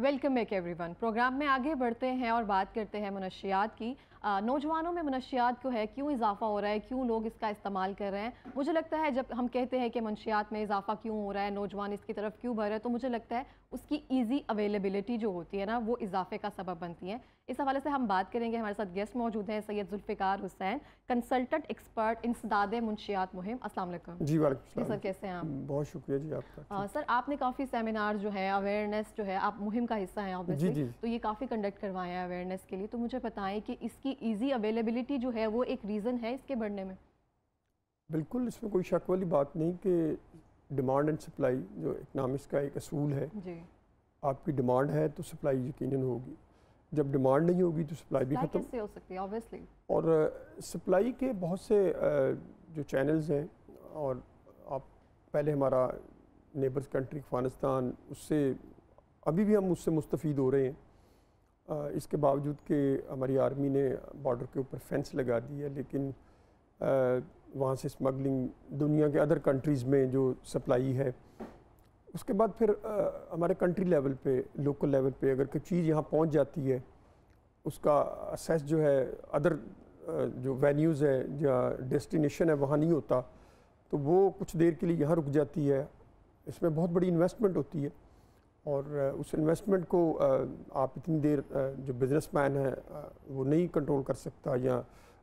Welcome back everyone. Programme में आगे बढ़ते हैं और बात करते हैं मनशियात की। नौजवानों में मनशियात को है क्यों इजाफा हो रहा है, क्यों लोग इसका इस्तेमाल कर रहे हैं। मुझे लगता है जब हम कहते हैं कि मनशियात में इजाफा क्यों हो रहा है, नौजवान इसकी तरफ क्यों बढ़ रहे हैं, तो मुझे लगता है उसकी ईजी अवेलेबिलिटी जो होती है ना, वो इजाफे का सबब बनती है। इस हवाले से हम बात करेंगे। हमारे साथ गेस्ट मौजूद हैं सैयद जुल्फ़िकार हुसैन, कंसल्टेंट एक्सपर्ट इंसदाद मुंशियात मुहिम। अस्सलाम वालेकुम। जी वालेकुम सर, कैसे हैं आप? बहुत शुक्रिया जी आपका। सर आपने काफ़ी सेमिनार जो है, अवेयरनेस जो है, आप मुहिम का हिस्सा हैं ऑब्वियसली, तो ये काफ़ी कंडक्ट करवाए हैं अवेयरनेस के लिए। तो मुझे बताएं कि इसकी ईजी अवेलेबिलिटी जो है वो एक रीज़न है इसके बढ़ने में? बिल्कुल, इसमें कोई शक वाली बात नहीं कि डिमांड एंड सप्लाई जो इकनॉमिक्स का एक असूल है जी, आपकी डिमांड है तो सप्लाई यकीनन होगी, जब डिमांड नहीं होगी तो सप्लाई भी खत्म कैसे हो सकती है ऑब्वियसली। और सप्लाई के बहुत से जो चैनल्स हैं, और आप पहले हमारा नेबर्स कंट्री अफगानिस्तान, उससे अभी भी हम उससे मुस्तफ़ीद हो रहे हैं, इसके बावजूद कि हमारी आर्मी ने बॉर्डर के ऊपर फेंस लगा दी है, लेकिन वहाँ से स्मगलिंग दुनिया के अदर कंट्रीज़ में जो सप्लाई है, उसके बाद फिर हमारे कंट्री लेवल पे, लोकल लेवल पे अगर कोई चीज़ यहाँ पहुँच जाती है, उसका असेस जो है अदर जो वेन्यूज़ है या डेस्टिनेशन है वहाँ नहीं होता, तो वो कुछ देर के लिए यहाँ रुक जाती है। इसमें बहुत बड़ी इन्वेस्टमेंट होती है, और उस इन्वेस्टमेंट को आप इतनी देर जो बिजनेसमैन है वो नहीं कंट्रोल कर सकता या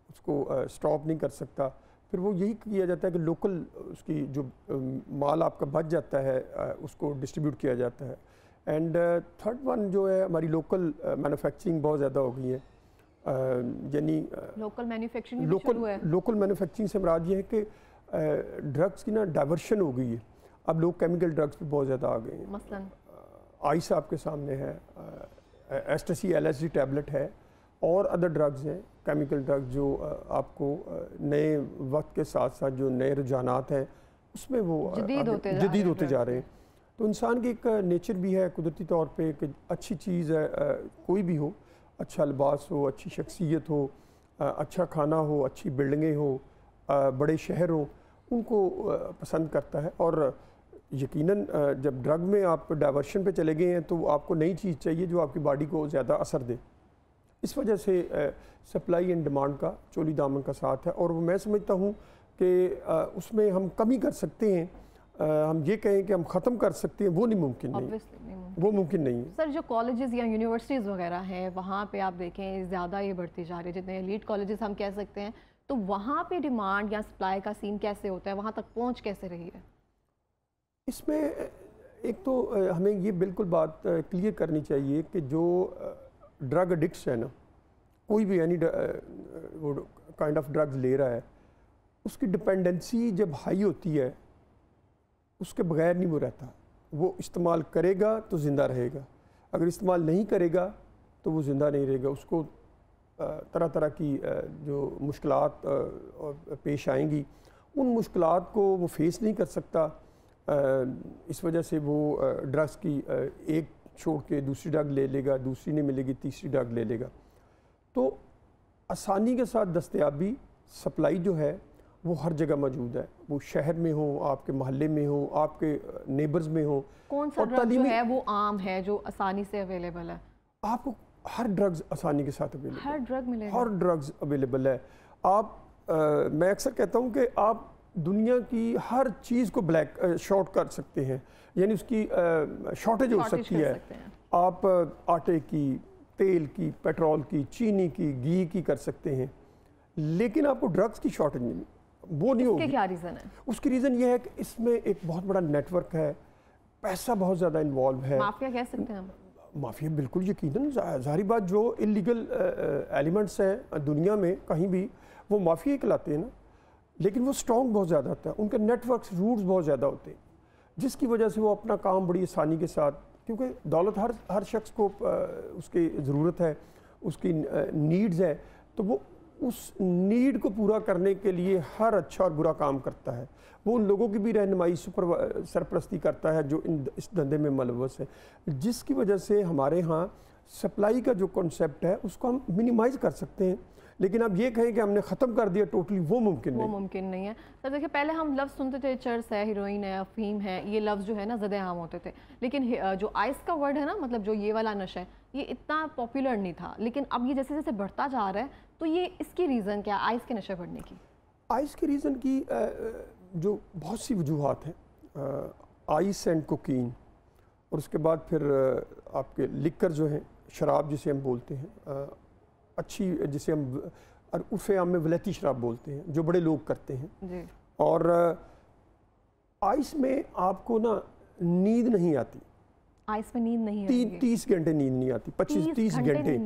उसको स्टॉप नहीं कर सकता। फिर वो यही किया जाता है कि लोकल उसकी जो माल आपका बच जाता है उसको डिस्ट्रीब्यूट किया जाता है। एंड थर्ड वन जो है, हमारी लोकल मैन्युफैक्चरिंग बहुत ज़्यादा हो गई है, यानी लोकल मैन्युफैक्चरिंग से मराद ये है कि ड्रग्स की ना डाइवर्शन हो गई है। अब लोग केमिकल ड्रग्स पे बहुत ज़्यादा आ गए हैं, मसलन आइस आपके सामने है, एस्टेसी LSD टैबलेट है, और अदर ड्रग्स हैं, केमिकल ड्रग्स जो आपको नए वक्त के साथ साथ जो नए रुझानात हैं उसमें वो जदीद होते जा रहे हैं। तो इंसान की एक नेचर भी है कुदरती तौर पे कि अच्छी चीज़ है कोई भी हो, अच्छा लिबास हो, अच्छी शख्सियत हो, अच्छा खाना हो, अच्छी बिल्डिंगें हो, बड़े शहर हो, उनको पसंद करता है। और यकीनन जब ड्रग में आप डाइवर्शन पे चले गए हैं तो आपको नई चीज़ चाहिए जो आपकी बॉडी को ज़्यादा असर दे। इस वजह से सप्लाई एंड डिमांड का चोली दामन का साथ है, और वो मैं समझता हूँ कि उसमें हम कमी कर सकते हैं। हम ये कहें कि हम ख़त्म कर सकते हैं, वो नहीं मुमकिन नहीं, वो मुमकिन नहीं है। सर जो कॉलेजेस या यूनिवर्सिटीज़ वगैरह हैं वहाँ पे आप देखें ज़्यादा ये बढ़ती जा रही है, जितने एलीट कॉलेजेस हम कह सकते हैं, तो वहाँ पे डिमांड या सप्लाई का सीन कैसे होता है, वहाँ तक पहुँच कैसे रही है? इसमें एक तो हमें ये बिल्कुल बात क्लियर करनी चाहिए कि जो ड्रग एडिक्ट्स है ना, कोई भी यानी वो काइंड ऑफ ड्रग्स ले रहा है, उसकी डिपेंडेंसी जब हाई होती है उसके बगैर नहीं वो रहता। वो इस्तेमाल करेगा तो ज़िंदा रहेगा, अगर इस्तेमाल नहीं करेगा तो वो ज़िंदा नहीं रहेगा। उसको तरह तरह की जो मुश्किलात पेश आएंगी, उन मुश्किलात को वो फेस नहीं कर सकता। इस वजह से वो ड्रग्स की एक छोड़ के दूसरी ड्रग ले लेगा, दूसरी नहीं मिलेगी तीसरी ड्रग ले लेगा। तो आसानी के साथ दस्तयाबी सप्लाई जो है वो हर जगह मौजूद है, वो शहर में हो, आपके मोहल्ले में हो, आपके नेबर्स में हो। कौन सा ड्रग जो है वो आम है जो आसानी से अवेलेबल है? आपको हर ड्रग्स आसानी के साथ अवेलेबल, हर ड्रग मिलेगा, हर ड्रग्स अवेलेबल है। आप मैं अक्सर कहता हूँ कि आप दुनिया की हर चीज़ को ब्लैक शॉर्ट कर सकते हैं, यानी उसकी शॉर्टेज हो सकती है। आप आटे की, तेल की, पेट्रोल की, चीनी की, घी की कर सकते हैं, लेकिन आपको ड्रग्स की शॉर्टेज नहीं, वो नहीं होगी। क्या रीज़न है उसकी? रीज़न ये है कि इसमें एक बहुत बड़ा नेटवर्क है, पैसा बहुत ज़्यादा इन्वॉल्व है। माफिया कह सकते हैं हम? माफिया बिल्कुल यकीनन, जाहिर बात जो इलीगल एलिमेंट्स हैं दुनिया में कहीं भी, वो माफिया कहलाते हैं ना, लेकिन वो स्ट्रॉन्ग बहुत ज़्यादा होता है, उनके नेटवर्क्स रूट्स बहुत ज़्यादा होते हैं, जिसकी वजह से वो अपना काम बड़ी आसानी के साथ, क्योंकि दौलत हर शख्स को उसकी ज़रूरत है, उसकी नीड्स है, तो वो उस नीड को पूरा करने के लिए हर अच्छा और बुरा काम करता है। वो उन लोगों की भी रहनुमाई सरपरस्ती करता है जो इस धंधे में मुलव्वस है, जिसकी वजह से हमारे यहाँ सप्लाई का जो कॉन्सेप्ट है उसको हम मिनिमाइज़ कर सकते हैं। लेकिन अब ये कहें कि हमने ख़त्म कर दिया टोटली, वो मुमकिन नहीं, वो मुमकिन नहीं है। सर देखिए, पहले हम लफ्ज़ सुनते थे, चर्स है, हीरोइन है, अफीम है, ये लफ्ज़ जो है ना ज़द आम होते थे। लेकिन जो आइस का वर्ड है ना, मतलब जो ये वाला नशा है, ये इतना पॉपुलर नहीं था। लेकिन अब ये जैसे जैसे बढ़ता जा रहा है, तो ये इसकी रीज़न क्या, आइस के नशे बढ़ने की? आइस के रीज़न की जो बहुत सी वजूहत हैं, आइस एंड कोकीन, और उसके बाद फिर आपके लिकर जो हैं, शराब जिसे हम बोलते हैं, अच्छी जिसे हम उर्फ़ आम में वलैती शराब बोलते हैं, जो बड़े लोग करते हैं। और आइस में आपको ना नींद नहीं आती, आइस में नींद नहीं आती, 30 घंटे नींद नहीं आती, 25-30 घंटे।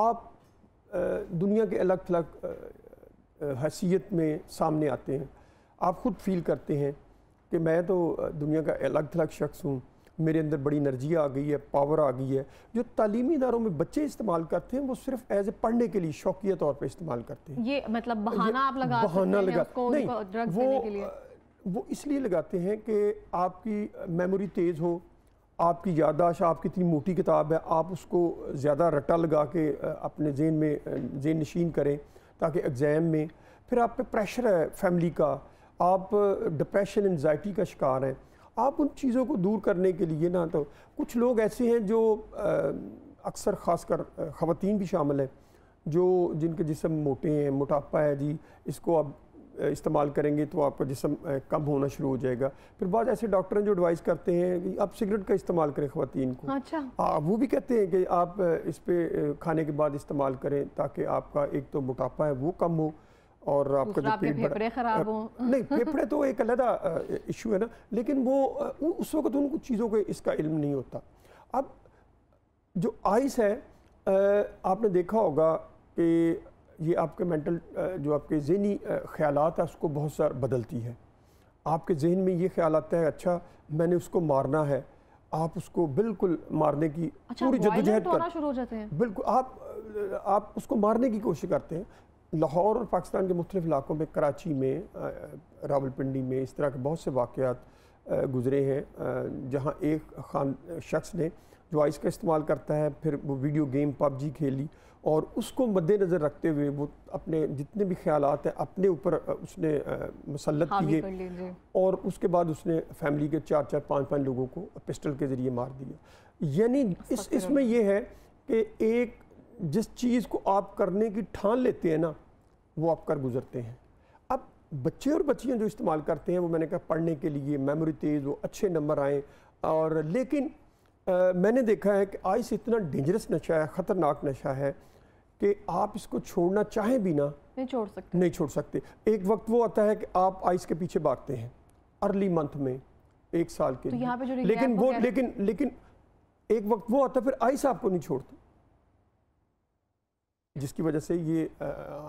आप दुनिया के अलग थलग हैसियत में सामने आते हैं, आप खुद फील करते हैं कि मैं तो दुनिया का अलग थलग शख्स हूँ, मेरे अंदर बड़ी एनर्जी आ गई है, पावर आ गई है। जो तालीमी इदारों में बच्चे इस्तेमाल करते हैं, वो सिर्फ एज ए पढ़ने के लिए शौकिया तौर पे इस्तेमाल करते हैं। ये मतलब बहाना आप लगा सकते हैं ड्रग्स देने के लिए। वो इसलिए लगाते हैं कि आपकी मेमोरी तेज़ हो, आपकी याददाश्त, आपकी इतनी मोटी किताब है, आप उसको ज़्यादा रटा लगा के अपने जेन में जेन नशीन करें, ताकि एग्ज़ाम में फिर आप पे प्रेशर है फैमिली का, आप डिप्रेशन एंजाइटी का शिकार हैं। आप उन चीज़ों को दूर करने के लिए ना, तो कुछ लोग ऐसे हैं जो अक्सर ख़ासकर ख़वातीन भी शामिल हैं, जो जिनके जिस्म मोटे हैं, मोटापा है जी, इसको आप इस्तेमाल करेंगे तो आपका जिस्म कम होना शुरू हो जाएगा। फिर बाद ऐसे डॉक्टर हैं जो एडवाइस करते हैं कि आप सिगरेट का इस्तेमाल करें ख़वातीन को। अच्छा। वो भी कहते हैं कि आप इस पर खाने के बाद इस्तेमाल करें, ताकि आपका एक तो मोटापा है वो कम हो, और आपका जो फेफड़े ख़राब हो। नहीं, फेफड़े तो एक अलग इशू है ना, लेकिन वो उस वक्त उनको चीज़ों को इसका इल्म नहीं होता। अब जो आइस है, आपने देखा होगा कि ये आपके मेंटल जो आपके जहनी ख्यालात है, उसको बहुत सारा बदलती है। आपके जहन में ये ख्याल आता है, अच्छा मैंने उसको मारना है, आप उसको बिल्कुल मारने की पूरी जद्दोजहद करते हैं, बिल्कुल आप उसको मारने की कोशिश करते हैं। लाहौर और पाकिस्तान के मुख्तलिफ इलाक़ों में, कराची में, रावलपिंडी में, इस तरह के बहुत से वाक़यात गुजरे हैं, जहाँ एक शख्स ने जो आइस का इस्तेमाल करता है, फिर वो वीडियो गेम PUBG खेली, और उसको मद्देनज़र रखते हुए वो अपने जितने भी ख्यालात हैं अपने ऊपर उसने मुसल्लत किए, और उसके बाद उसने फैमिली के 4-4, 5-5 लोगों को पिस्टल के ज़रिए मार दिया। यानी इसमें यह है कि एक जिस चीज़ को आप करने की ठान लेते हैं ना, वो आप कर गुजरते हैं। अब बच्चे और बच्चियाँ जो इस्तेमाल करते हैं, वो मैंने कहा पढ़ने के लिए, मेमोरी तेज़ हो, अच्छे नंबर आए, और लेकिन मैंने देखा है कि आइस इतना डेंजरस नशा है, ख़तरनाक नशा है, कि आप इसको छोड़ना चाहें भी ना, नहीं छोड़ सकते। एक वक्त वो आता है कि आप आइस के पीछे भागते हैं अर्ली मंथ में, 1 साल के लिए, लेकिन एक वक्त वो आता है फिर आइस आपको नहीं छोड़ता, जिसकी वजह से ये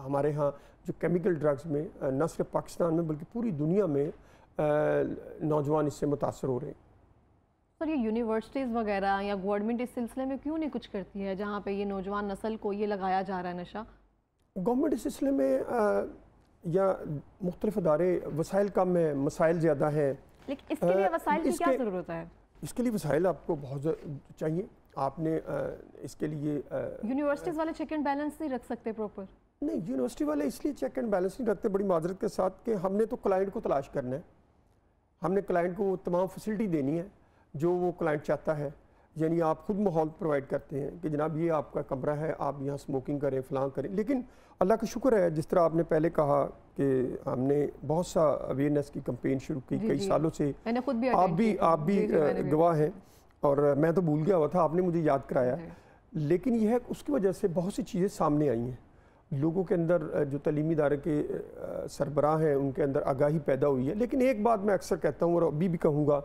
हमारे यहाँ जो केमिकल ड्रग्स में न सिर्फ पाकिस्तान में बल्कि पूरी दुनिया में नौजवान इससे मुतासर हो रहे हैं। सर, ये यूनिवर्सिटीज़ वगैरह या गवर्नमेंट इस सिलसिले में क्यों नहीं कुछ करती है, जहाँ पे ये नौजवान नस्ल को ये लगाया जा रहा है नशा? गवर्नमेंट इस सिलसिले में या मुख्तलिफ अदारे, वसाइल कम है, मसाइल ज़्यादा हैं। लेकिन इसके लिए वसाइल की क्या ज़रूरत है? इसके लिए वसाइल आपको बहुत चाहिए। आपने इसके लिए यूनिवर्सिटीज़ वाले चेक एंड बैलेंस नहीं रख सकते प्रॉपर? नहीं, यूनिवर्सिटी वाले इसलिए चेक एंड बैलेंस नहीं रखते, बड़ी माजरत के साथ, कि हमने तो क्लाइंट को तलाश करना है, हमने क्लाइंट को तमाम फैसिलिटी देनी है जो वो क्लाइंट चाहता है। यानी आप खुद माहौल प्रोवाइड करते हैं कि जनाब ये आपका कमरा है, आप यहाँ स्मोकिंग करें, फ़लाँ करें। लेकिन अल्लाह का शुक्र है, जिस तरह आपने पहले कहा कि हमने बहुत सा अवेयरनेस की कंपेन शुरू की कई सालों से, आप भी गवाह हैं, और मैं तो भूल गया हुआ था, आपने मुझे याद कराया। लेकिन यह है उसकी वजह से बहुत सी चीज़ें सामने आई हैं, लोगों के अंदर, जो तलीमी इदारे के सरबराह हैं उनके अंदर आगाही पैदा हुई है। लेकिन एक बात मैं अक्सर कहता हूँ और अभी भी कहूँगा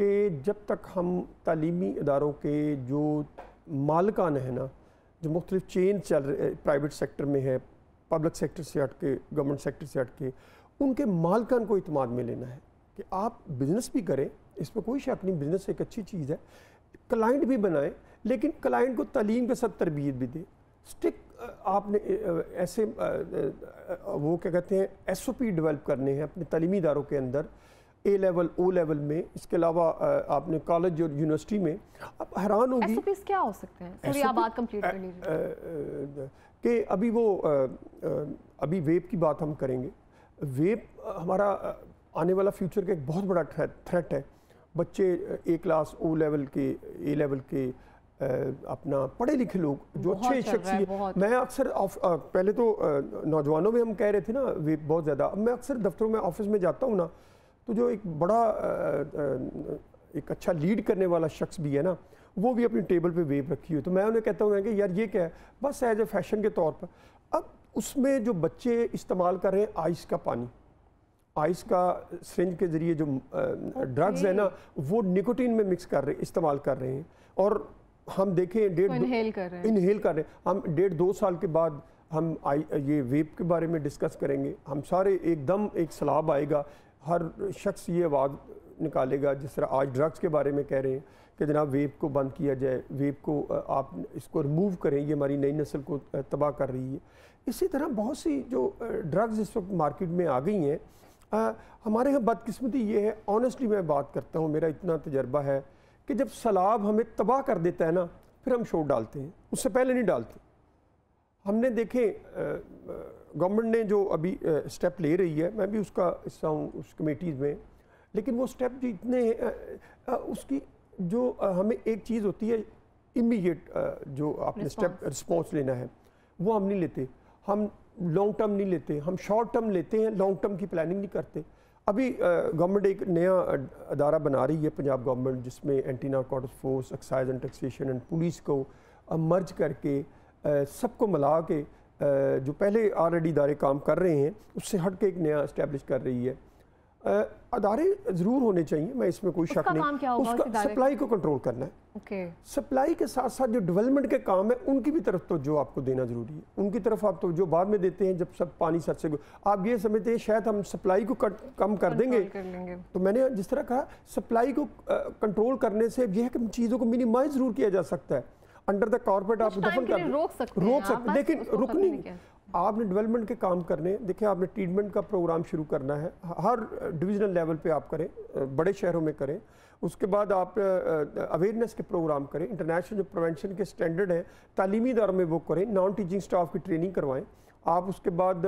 कि जब तक हम तालीमी इदारों के जो मालकान है ना, जो मुख्तलिफ चेन चल रहे प्राइवेट सेक्टर में है, पब्लिक सेक्टर से हट के, गवर्नमेंट सेक्टर से हट के, उनके मालकान को इतमाद में लेना है कि आप बिज़नेस भी करें, इस पर कोई शक नहीं, बिज़नेस एक अच्छी चीज़ है, क्लाइंट भी बनाएं, लेकिन क्लाइंट को तालीम के साथ तरबियत भी दें। स्टिक आपने ऐसे वो क्या कहते हैं SOP डेवलप करने हैं अपने तालीमी इदारों के अंदर, ए लेवल ओ लेवल में, इसके अलावा आपने कॉलेज और यूनिवर्सिटी में। आप हैरान होंगी एसओपीज़ क्या हो सकते हैं? सॉरी आप बात कंप्लीट कर लीजिए कि अभी वो अभी वेप की बात हम करेंगे। वेप हमारा आने वाला फ्यूचर का एक बहुत बड़ा थ्रेट है। बच्चे ए क्लास ओ लेवल के ए लेवल के अपना पढ़े लिखे लोग जो अच्छे शख्सियत, मैं अक्सर पहले तो नौजवानों में हम कह रहे थे ना वेप बहुत ज़्यादा, अब मैं अक्सर दफ्तरों में ऑफिस में जाता हूँ ना तो जो एक बड़ा एक अच्छा लीड करने वाला शख्स भी है ना वो भी अपनी टेबल पे वेप रखी हुई, तो मैं उन्हें कहता हूँ कि यार ये क्या है, बस एज ए फैशन के तौर पर। अब उसमें जो बच्चे इस्तेमाल कर रहे हैं आइस का पानी, आइस का सिरिंज के ज़रिए जो ड्रग्स है ना वो निकोटीन में मिक्स कर रहे इस्तेमाल कर रहे हैं। और हम देखें इनहेल कर रहे हैं। हम 1.5-2 साल के बाद हम ये वेप के बारे में डिस्कस करेंगे। हम सारे एकदम एक सलाब आएगा, हर शख्स ये आवाज़ निकालेगा जिस तरह आज ड्रग्स के बारे में कह रहे हैं कि जनाब वेप को बंद किया जाए, वेप को आप इसको रिमूव करें, ये हमारी नई नस्ल को तबाह कर रही है। इसी तरह बहुत सी जो ड्रग्स इस वक्त मार्केट में आ गई हैं। हमारे यहाँ बदकिस्मती ये है, ऑनेस्टली मैं बात करता हूँ, मेरा इतना तजर्बा है कि जब सलाब हमें तबाह कर देता है ना फिर हम शोर डालते हैं, उससे पहले नहीं डालते। हमने देखें गवर्नमेंट ने जो अभी स्टेप ले रही है, मैं भी उसका हिस्सा हूँ उस कमेटीज़ में, लेकिन वो स्टेप जो इतने उसकी जो हमें एक चीज़ होती है इमीडिएट जो आपने स्टेप रिस्पॉन्स लेना है वो हम नहीं लेते, हम लॉन्ग टर्म नहीं लेते, हम शॉर्ट टर्म लेते हैं, लॉन्ग टर्म की प्लानिंग नहीं करते। अभी गवर्नमेंट एक नया अदारा बना रही है पंजाब गवर्नमेंट, जिसमें anti narcotics force, excise and taxation and police को मर्ज करके सबको मिला के जो पहले ऑलरेडी इदारे काम कर रहे हैं उससे हट के एक नया इस्टेब्लिश कर रही है। अदारे ज़रूर होने चाहिए, मैं इसमें कोई शक नहीं, उसका सप्लाई को कंट्रोल करना है। सप्लाई के साथ साथ जो डेवलपमेंट के काम है उनकी भी तरफ तो जो आपको देना ज़रूरी है, उनकी तरफ आप तो जो बाद में देते हैं जब सब पानी सर से। आप ये समझते हैं शायद हम सप्लाई को कम कर देंगे, तो मैंने जिस तरह कहा सप्लाई को कंट्रोल करने से यह है कि चीज़ों को मिनिमाइज ज़रूर किया जा सकता है। अंडर द कॉर्पोरेट आप दफन कर रोक सकते, लेकिन रुकनी आपने डेवलपमेंट के काम करने। देखिए आपने ट्रीटमेंट का प्रोग्राम शुरू करना है, हर डिविजनल लेवल पे आप करें, बड़े शहरों में करें, उसके बाद आप अवेयरनेस के प्रोग्राम करें, इंटरनेशनल जो प्रिवेंशन के स्टैंडर्ड हैं तालीमी इदारों में वो करें, नॉन टीचिंग स्टाफ की ट्रेनिंग करवाएं आप, उसके बाद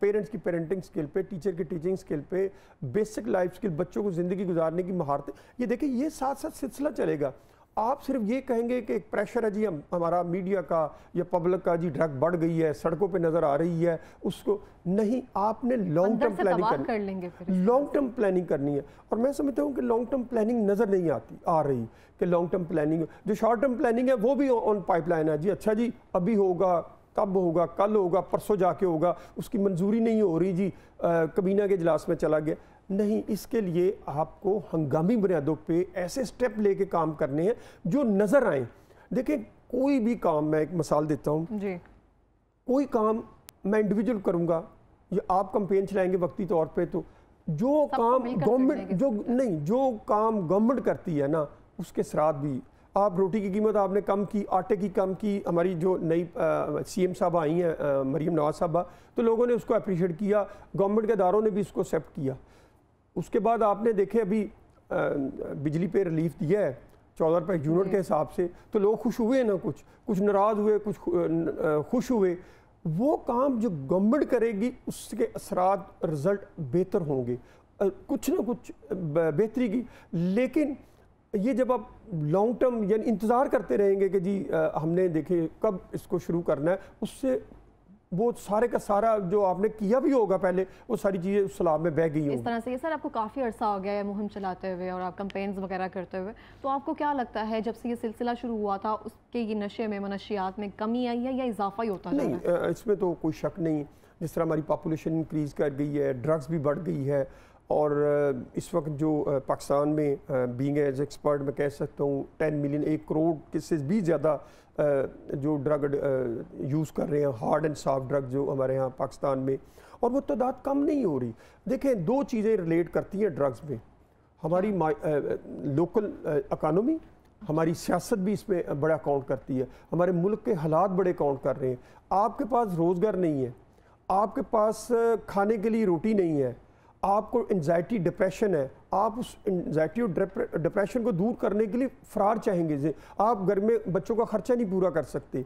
पेरेंट्स की पेरेंटिंग स्किल पे, टीचर की टीचिंग स्किल पे, बेसिक लाइफ स्किल, बच्चों को ज़िंदगी गुजारने की महारतें। ये देखिए ये साथ साथ सिलसिला चलेगा। आप सिर्फ ये कहेंगे कि एक प्रेशर है जी हमारा मीडिया का या पब्लिक का, जी ड्रग बढ़ गई है, सड़कों पे नज़र आ रही है, उसको नहीं, आपने लॉन्ग टर्म प्लानिंग करनी, लॉन्ग टर्म प्लानिंग करनी है। और मैं समझता हूँ कि लॉन्ग टर्म प्लानिंग नज़र नहीं आती आ रही कि लॉन्ग टर्म प्लानिंग, जो शॉर्ट टर्म प्लानिंग है वो भी ऑन पाइपलाइन है जी, अच्छा जी अभी होगा, तब होगा, कल होगा, परसों जाके होगा, उसकी मंजूरी नहीं हो रही जी, कैबिनेट के इजलास में चला गया, नहीं। इसके लिए आपको हंगामी बुनियादों पे ऐसे स्टेप लेके काम करने हैं जो नज़र आए। देखें कोई भी काम, मैं एक मिसाल देता हूँ जी, कोई काम मैं इंडिविजुअल करूँगा या आप कंपेन चलाएंगे वक्ती तौर पे, तो जो काम गवर्नमेंट जो काम गवर्नमेंट करती है ना उसके साथ भी आप, रोटी की कीमत आपने कम की, आटे की कम की, हमारी जो नई सीएम साहब आई हैं मरीम नवाज साहब, तो लोगों ने उसको अप्रिशिएट किया, गवर्नमेंट के अदारों ने भी इसको एक्सेप्ट किया। उसके बाद आपने देखे अभी बिजली पे रिलीफ दिया है 14 रुपये यूनिट के हिसाब से, तो लोग खुश हुए ना, कुछ नाराज़ हुए, कुछ खुश हुए। वो काम जो गवर्नमेंट करेगी उसके असरात रिज़ल्ट बेहतर होंगे, कुछ ना कुछ बेहतरी की। लेकिन ये जब आप लॉन्ग टर्म यानी इंतज़ार करते रहेंगे कि जी हमने देखे कब इसको शुरू करना है, उससे वो सारे का सारा जो आपने किया भी होगा पहले वो सारी चीज़ें उस सलाब में बह गई होंगी। इस तरह से ये सर आपको काफ़ी अर्सा हो गया है मुहिम चलाते हुए और आप कैंपेन्स वगैरह करते हुए, तो आपको क्या लगता है जब से ये सिलसिला शुरू हुआ था उसके ये नशे में, मनशियात में कमी आई है या इजाफा ही होता है? नहीं, इसमें तो कोई शक नहीं, जिस तरह हमारी पॉपुलेशन इंक्रीज कर गई है, ड्रग्स भी बढ़ गई है, और इस वक्त जो पाकिस्तान में बीइंग एज एक्सपर्ट मैं कह सकता हूँ 10 मिलियन, 1 करोड़ केसेस भी ज़्यादा जो ड्रग यूज़ कर रहे हैं, हार्ड एंड सॉफ्ट ड्रग जो हमारे यहाँ पाकिस्तान में, और वो तादाद कम नहीं हो रही। देखें दो चीज़ें रिलेट करती हैं ड्रग्स में, हमारी लोकल इकोनॉमी, हमारी सियासत भी इसमें बड़ा काउंट करती है, हमारे मुल्क के हालात बड़े काउंट कर रहे हैं। आपके पास रोज़गार नहीं है, आपके पास खाने के लिए रोटी नहीं है, आपको एंजाइटी डिप्रेशन है, आप उस एंजाइटी और डिप्रेशन को दूर करने के लिए फरार चाहेंगे। आप घर में बच्चों का खर्चा नहीं पूरा कर सकते,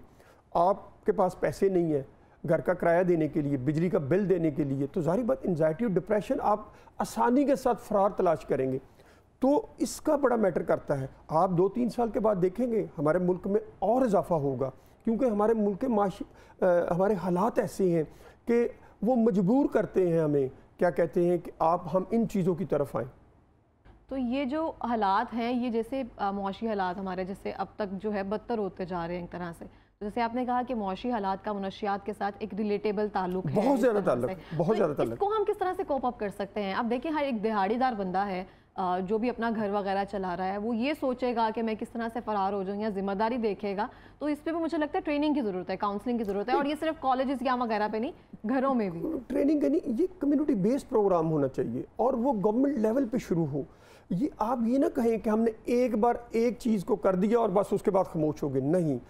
आपके पास पैसे नहीं है घर का किराया देने के लिए, बिजली का बिल देने के लिए, तो जाहिर बात एंजाइटी और डिप्रेशन आप आसानी के साथ फरार तलाश करेंगे। तो इसका बड़ा मैटर करता है। आप 2-3 साल के बाद देखेंगे हमारे मुल्क में और इजाफा होगा, क्योंकि हमारे मुल्क के माशी हमारे हालात ऐसे हैं कि वो मजबूर करते हैं हमें, क्या कहते हैं कि आप हम इन चीज़ों की तरफ आएँ। तो ये जो हालात हैं, ये जैसे मुआशी हालात हमारे जैसे अब तक जो है बदतर होते जा रहे हैं एक तरह से, जैसे आपने कहा कि मुआशी हालात का मुनशियात के साथ एक रिलेटेबल ताल्लुक है, बहुत ज़्यादा ताल्लुक, बहुत ज़्यादा ताल्लुक। इसको हम किस तरह से कोप अप कर सकते हैं? आप देखिए हर एक दिहाड़ीदार बंदा है जो भी अपना घर वगैरह चला रहा है, वो ये सोचेगा कि मैं किस तरह से फरार हो जाऊँ या जिम्मेदारी देखेगा, तो इस पर भी मुझे लगता है ट्रेनिंग की ज़रूरत है, काउंसलिंग की ज़रूरत है, और ये सिर्फ कॉलेजेस या वगैरह पे नहीं, घरों में भी ट्रेनिंग करनी। ये कम्युनिटी बेस्ड प्रोग्राम होना चाहिए और वो गवर्नमेंट लेवल पर शुरू हो। ये आप ये ना कहें कि हमने एक बार एक चीज़ को कर दिया और बस उसके बाद खामोश हो गए, नहीं,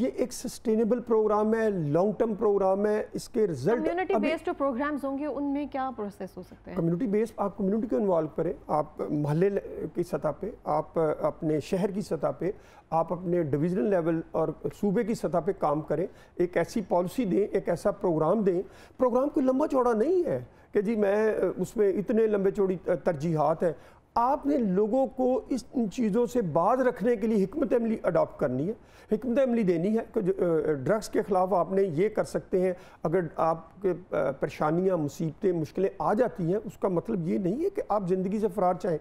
ये एक सस्टेनेबल प्रोग्राम है, लॉन्ग टर्म प्रोग्राम है, इसके रिजल्ट। कम्युनिटी बेस्ड प्रोग्राम्स होंगे, उनमें क्या प्रोसेस हो सकते हैं? कम्युनिटी बेस्ड, आप कम्युनिटी को इन्वॉल्व करें, आप मोहल्ले की सतह पे, आप अपने शहर की सतह पे, आप अपने डिविजनल लेवल और सूबे की सतह पे काम करें, एक ऐसी पॉलिसी दें, एक ऐसा प्रोग्राम दें। प्रोग्राम कोई लंबा चौड़ा नहीं है कि जी मैं उसमें इतने लंबे चौड़ी तरजीहात हैं, आपने लोगों को इस इन चीज़ों से बाज रखने के लिए हिकमत अमली अडॉप्ट करनी है, हिकमत अमली देनी है कि ड्रग्स के ख़िलाफ़ आपने ये कर सकते हैं। अगर आपके परेशानियां, मुसीबतें, मुश्किलें आ जाती हैं, उसका मतलब ये नहीं है कि आप ज़िंदगी से फरार चाहें,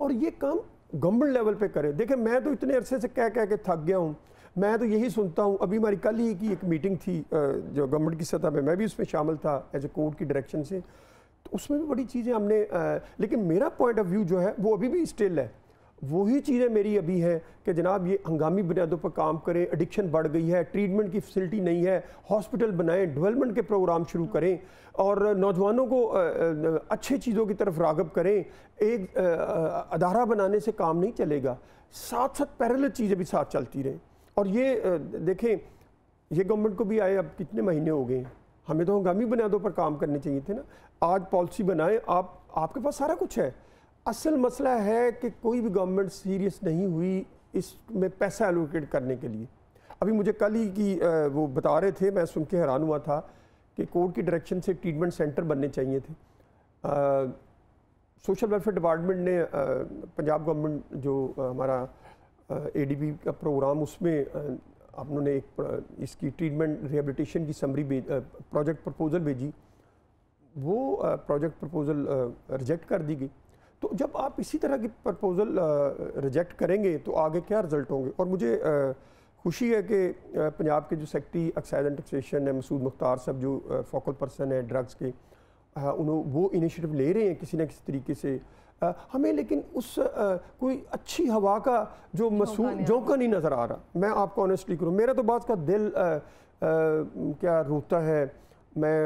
और ये काम गवर्नमेंट लेवल पे करें। देखें मैं तो इतने अरसे से कह कह के थक गया हूँ, मैं तो यही सुनता हूँ। अभी हमारी कल ही की एक मीटिंग थी जो गवर्नमेंट की सतह पर, मैं भी उसमें शामिल था एज ए कोर्ट की डायरेक्शन से, तो उसमें भी बड़ी चीज़ें हमने लेकिन मेरा पॉइंट ऑफ व्यू जो है वो अभी भी स्टिल है, वही चीज़ें मेरी अभी हैं कि जनाब ये हंगामी बुनियादों पर काम करें, एडिक्शन बढ़ गई है, ट्रीटमेंट की फैसिलिटी नहीं है, हॉस्पिटल बनाएं, डेवलपमेंट के प्रोग्राम शुरू करें और नौजवानों को अच्छी चीज़ों की तरफ रागब करें। एक अदारा बनाने से काम नहीं चलेगा, साथ साथ पैरेलल चीज़ें भी साथ चलती रहें। और ये देखें, ये गवर्नमेंट को भी आए अब कितने महीने हो गए, हमें तो हंगामी बुनियादों पर काम करने चाहिए थे ना। आज पॉलिसी बनाएं, आपके पास सारा कुछ है। असल मसला है कि कोई भी गवर्नमेंट सीरियस नहीं हुई इसमें पैसा एलोकेट करने के लिए। अभी मुझे कल ही की वो बता रहे थे, मैं सुन के हैरान हुआ था कि कोर्ट की डायरेक्शन से ट्रीटमेंट सेंटर बनने चाहिए थे। सोशल वेलफेयर डिपार्टमेंट ने पंजाब गवर्नमेंट जो हमारा ADB का प्रोग्राम, उसमें आप उन्होंने एक इसकी ट्रीटमेंट रिहेबिलिटेशन की समरी प्रोजेक्ट प्रपोजल भेजी, वो प्रोजेक्ट प्रपोजल रिजेक्ट कर दी गई। तो जब आप इसी तरह की प्रपोजल रिजेक्ट करेंगे तो आगे क्या रिजल्ट होंगे। और मुझे खुशी है कि पंजाब के जो सेक्रेटरी एक्साइज एंड टैक्सेशन है मसूद मुख्तार साहब, जो फोकल पर्सन है ड्रग्स के, उन्होंने वो इनिशिएटिव ले रहे हैं किसी न किसी तरीके से। हमें लेकिन उस कोई अच्छी हवा का जो मसूद झोंका नहीं नज़र आ रहा। मैं आपको ऑनेस्टली करूँ, मेरा तो बात का दिल क्या रोता है, मैं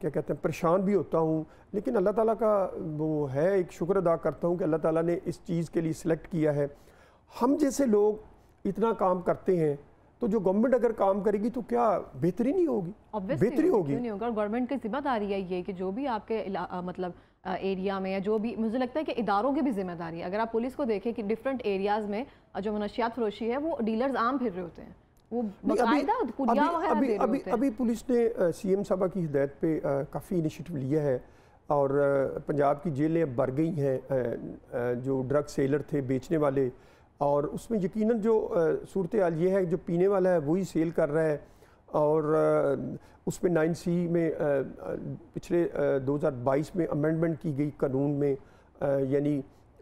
क्या कहते हैं परेशान भी होता हूँ, लेकिन अल्लाह ताला का वो है, एक शुक्र अदा करता हूँ कि अल्लाह ताला ने इस चीज़ के लिए सिलेक्ट किया है। हम जैसे लोग इतना काम करते हैं, तो जो गवर्नमेंट अगर काम करेगी तो क्या बेहतरी नहीं होगी? बेहतरी होगी। गवर्नमेंट की जिम्मेदारी है ये कि जो भी आपके मतलब एरिया में या जो भी, मुझे लगता है कि इदारों की भी जिम्मेदारी है। अगर आप पुलिस को देखें कि डिफरेंट एरियाज़ में जो मुनशियात फरोशी है वो डीलर्स आम फिर रहे होते हैं, वो बाकायदा पुड़िया वगैरह दे रहे होते हैं। अभी पुलिस ने CM साहब की हिदायत पे काफ़ी इनिशिएटिव लिया है और पंजाब की जेलें अब बढ़ गई हैं जो ड्रग सेलर थे, बेचने वाले, और उसमें यकीनन जो सूरत हाल ये है, जो पीने वाला है वही सेल कर रहा है। और उसमें 9C में पिछले 2022 में अमेंडमेंट की गई कानून में, यानी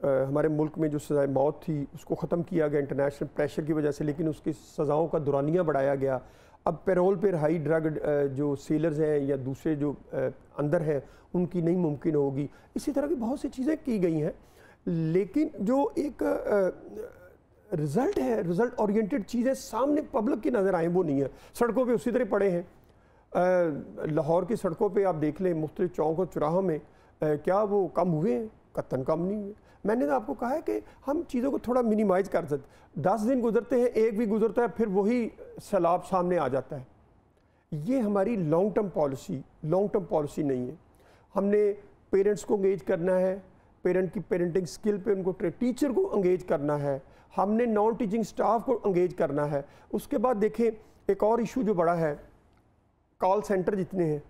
हमारे मुल्क में जो सज़ाए मौत थी उसको ख़त्म किया गया इंटरनेशनल प्रेशर की वजह से, लेकिन उसकी सज़ाओं का दुरानिया बढ़ाया गया। अब पेरोल पर हाई ड्रग जो सेलर्स हैं या दूसरे जो अंदर हैं उनकी नहीं मुमकिन होगी। इसी तरह की बहुत सी चीज़ें की गई हैं, लेकिन जो एक रिज़ल्ट है, रिज़ल्ट ओरिएंटेड चीज़ें सामने पब्लिक की नज़र आएँ वो नहीं है। सड़कों पे उसी तरह पड़े हैं, लाहौर की सड़कों पे आप देख लें, मुख्तलिफ चौक और चौराहों में क्या वो कम हुए हैं? कतन कम नहीं हुए। मैंने तो आपको कहा है कि हम चीज़ों को थोड़ा मिनिमाइज़ कर सकते। 10 दिन गुजरते हैं, एक भी गुजरता है, फिर वही सैलाब सामने आ जाता है। ये हमारी लॉन्ग टर्म पॉलिसी नहीं है। हमने पेरेंट्स को एंगेज करना है, पेरेंट की पेरेंटिंग स्किल पे उनको टीचर को एंगेज करना है, हमने नॉन टीचिंग स्टाफ को एंगेज करना है। उसके बाद देखें एक और इशू जो बड़ा है, कॉल सेंटर जितने हैं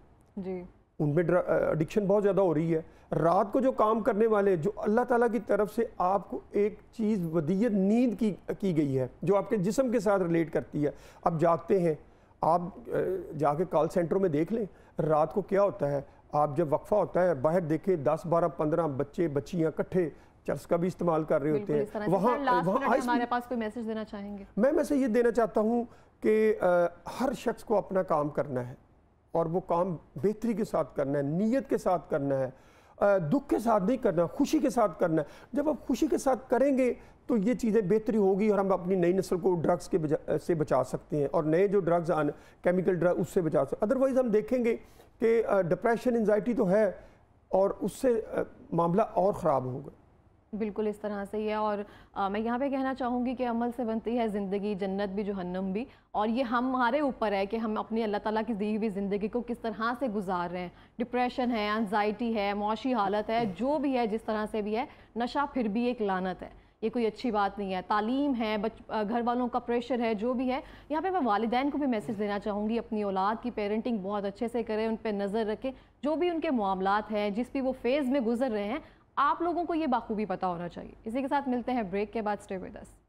जी उनमें एडिक्शन बहुत ज़्यादा हो रही है। रात को जो काम करने वाले, जो अल्लाह ताला की तरफ से आपको एक चीज़ वदीयत नींद की गई है जो आपके जिस्म के साथ रिलेट करती है। अब जागते हैं, आप जाके कॉल सेंटरों में देख लें रात को क्या होता है। आप जब वक्फा होता है बाहर देखें 10-12-15 बच्चे बच्चियाँ कट्ठे चर्च का भी इस्तेमाल कर रहे होते हैं। वहाँ हमारे पास कोई मैसेज देना चाहेंगे? मैं मैसेज ये देना चाहता हूँ कि हर शख्स को अपना काम करना है और वो काम बेहतरी के साथ करना है, नीयत के साथ करना है, दुख के साथ नहीं करना, खुशी के साथ करना है। जब आप खुशी के साथ करेंगे तो ये चीज़ें बेहतरी होगी और हम अपनी नई नस्ल को ड्रग्स के से बचा सकते हैं और नए जो ड्रग्स आने केमिकल ड्रग उससे बचा सकते। अदरवाइज़ हम देखेंगे कि डिप्रेशन एंजाइटी तो है और उससे मामला और ख़राब होगा। बिल्कुल इस तरह से ही है और मैं यहाँ पे कहना चाहूँगी कि अमल से बनती है ज़िंदगी, जन्नत भी जहन्नम भी, और ये हमारे ऊपर है कि हम अपनी अल्लाह ताला की दी हुई ज़िंदगी को किस तरह से गुजार रहे हैं। डिप्रेशन है, एनजाइटी है, मौशी हालत है, जो भी है जिस तरह से भी है, नशा फिर भी एक लानत है, ये कोई अच्छी बात नहीं है। तालीम है, घर वालों का प्रेशर है, जो भी है। यहाँ पे मैं वालिदैन को भी मैसेज देना चाहूँगी, अपनी औलाद की पेरेंटिंग बहुत अच्छे से करें, उन पर नज़र रखें, जो भी उनके मामलात हैं, जिस भी वो फेज़ में गुजर रहे हैं आप लोगों को ये बाखूबी पता होना चाहिए। इसी के साथ मिलते हैं ब्रेक के बाद। Stay with us.